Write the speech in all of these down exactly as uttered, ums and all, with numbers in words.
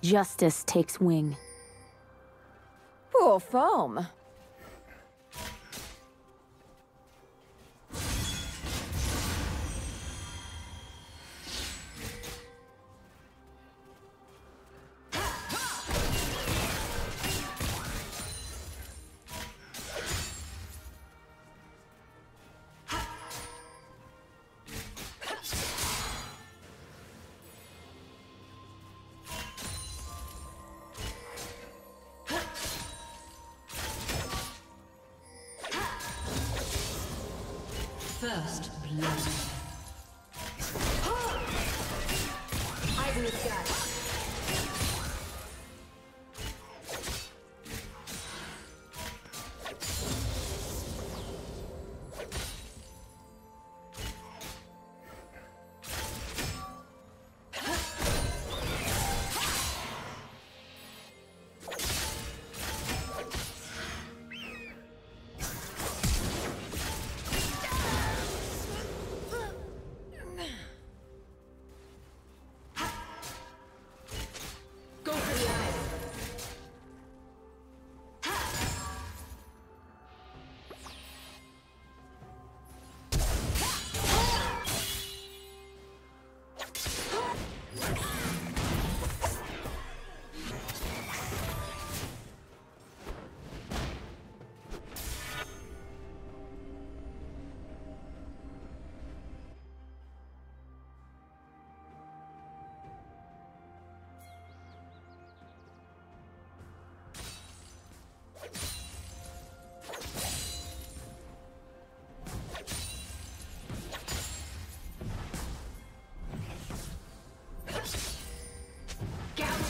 Justice takes wing. Poor form. First blood.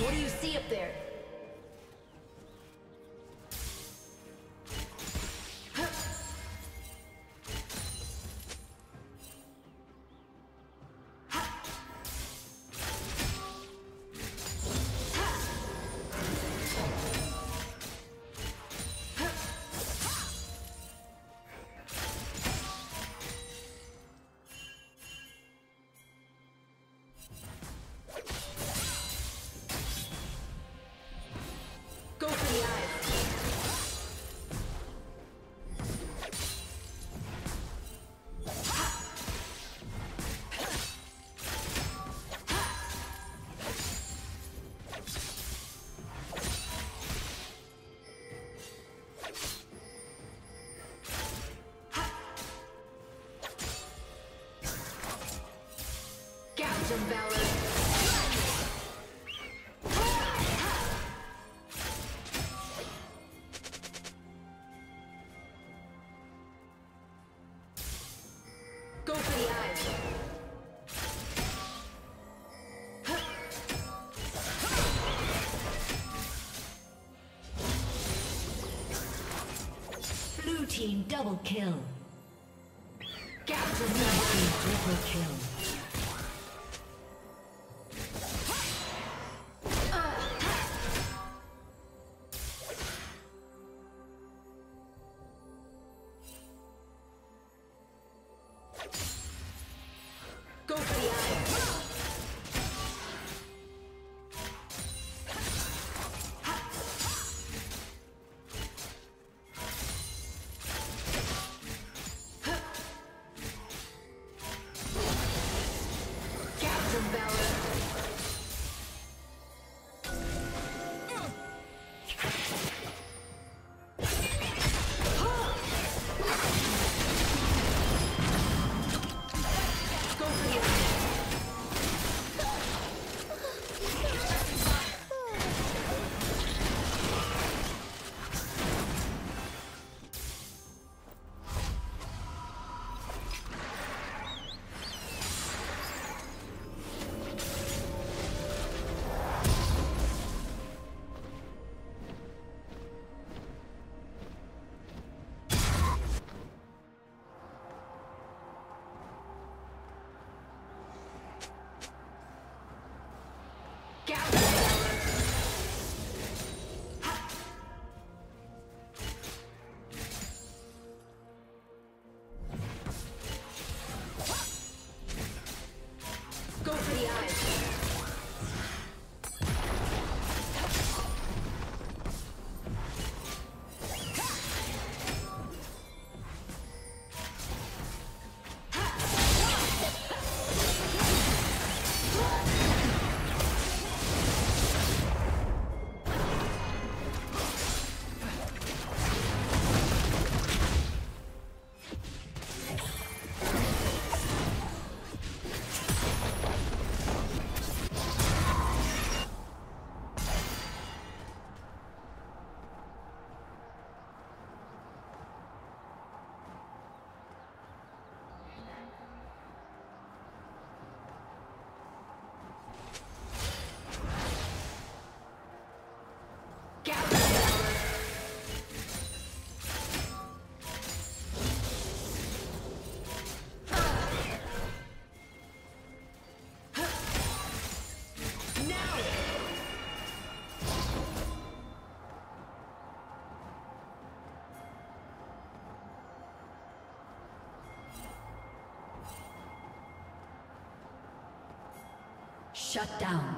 What do you see up there? Team double kill. Galaxy triple kill. Shut down.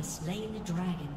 has slain the dragon.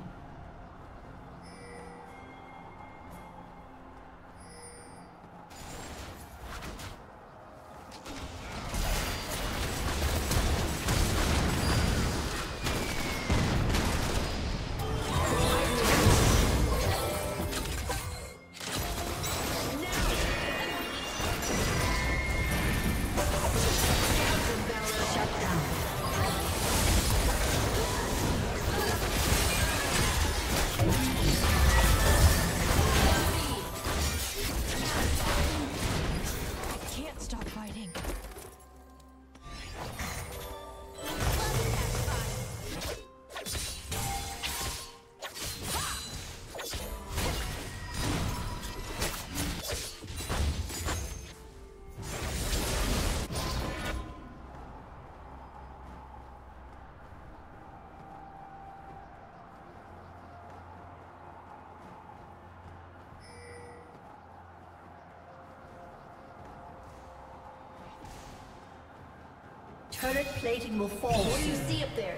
Turret plating will fall. What do you see up there?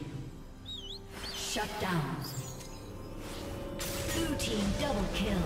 Shut down. Blue team double kill.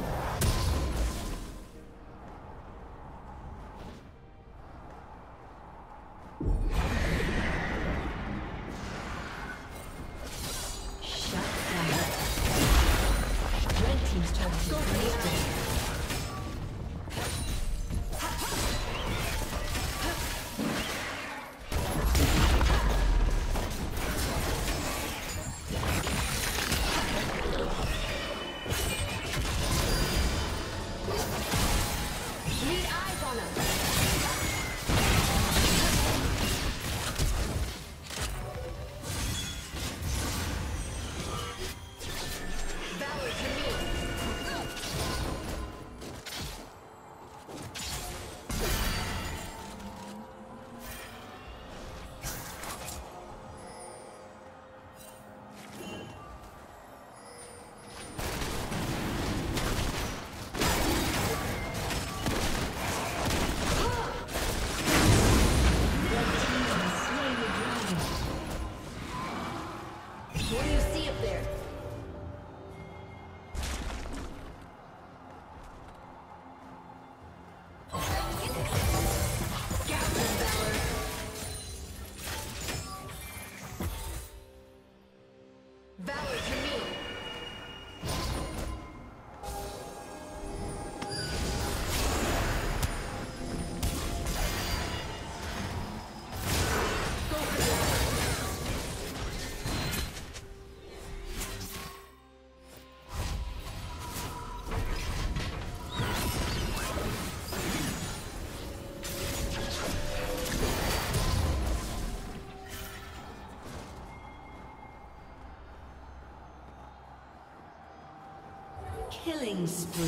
Killing spree.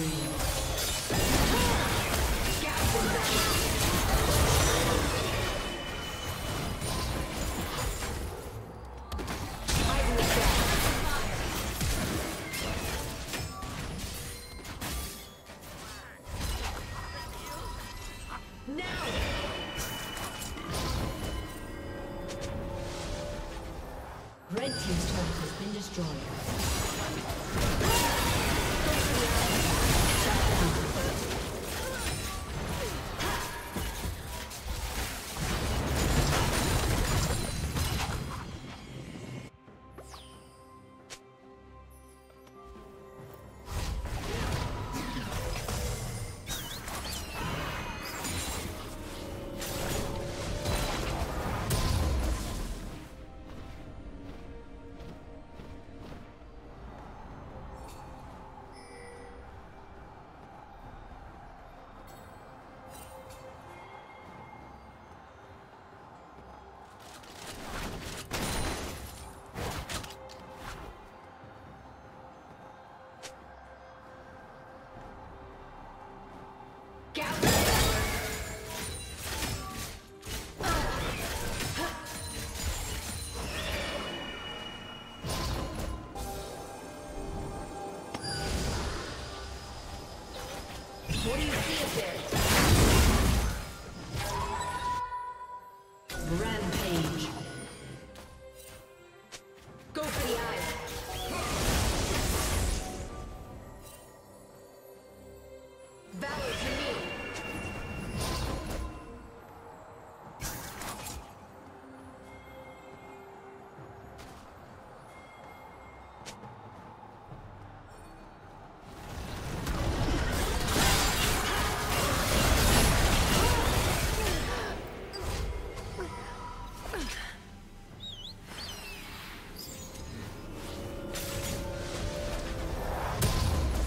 What do you see up there?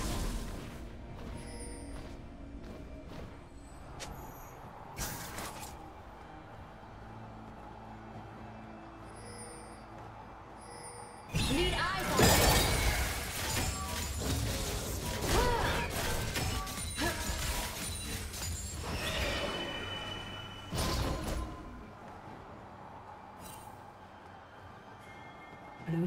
Blue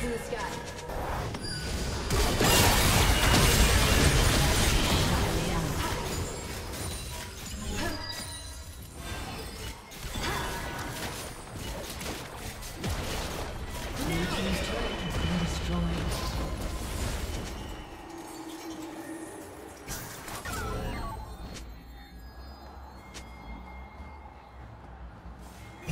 In the sky.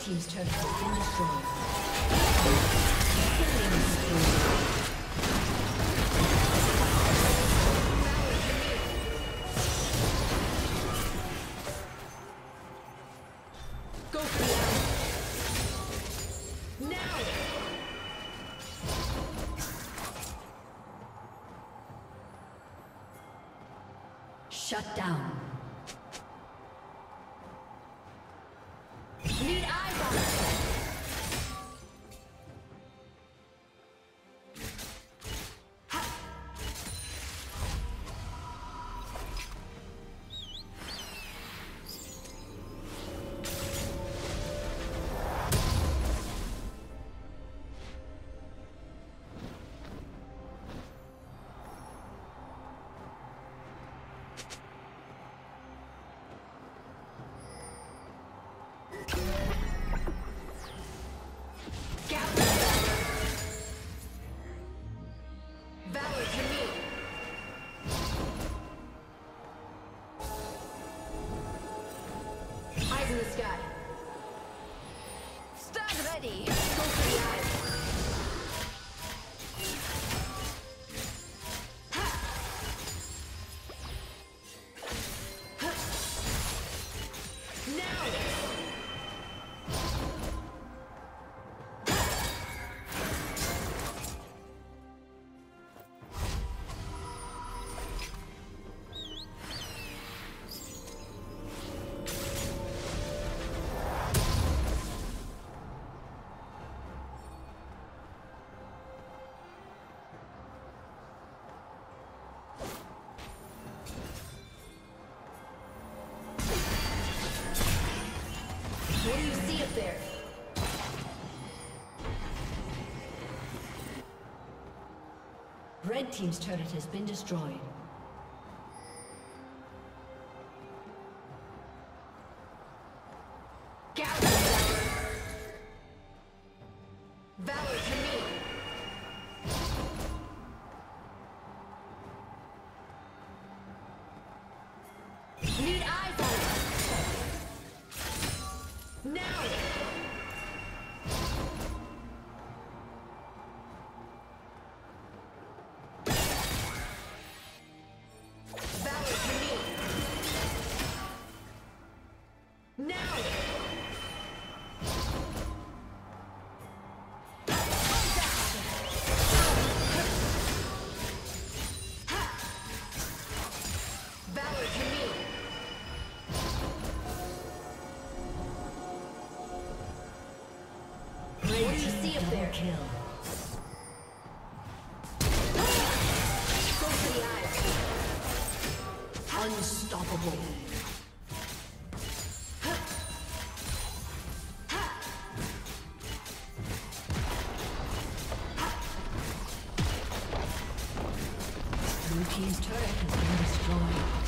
Team's turret has been destroyed. Killing spree. there. Red team's turret has been destroyed. Kill. Unstoppable. Blue team's turret has been destroyed.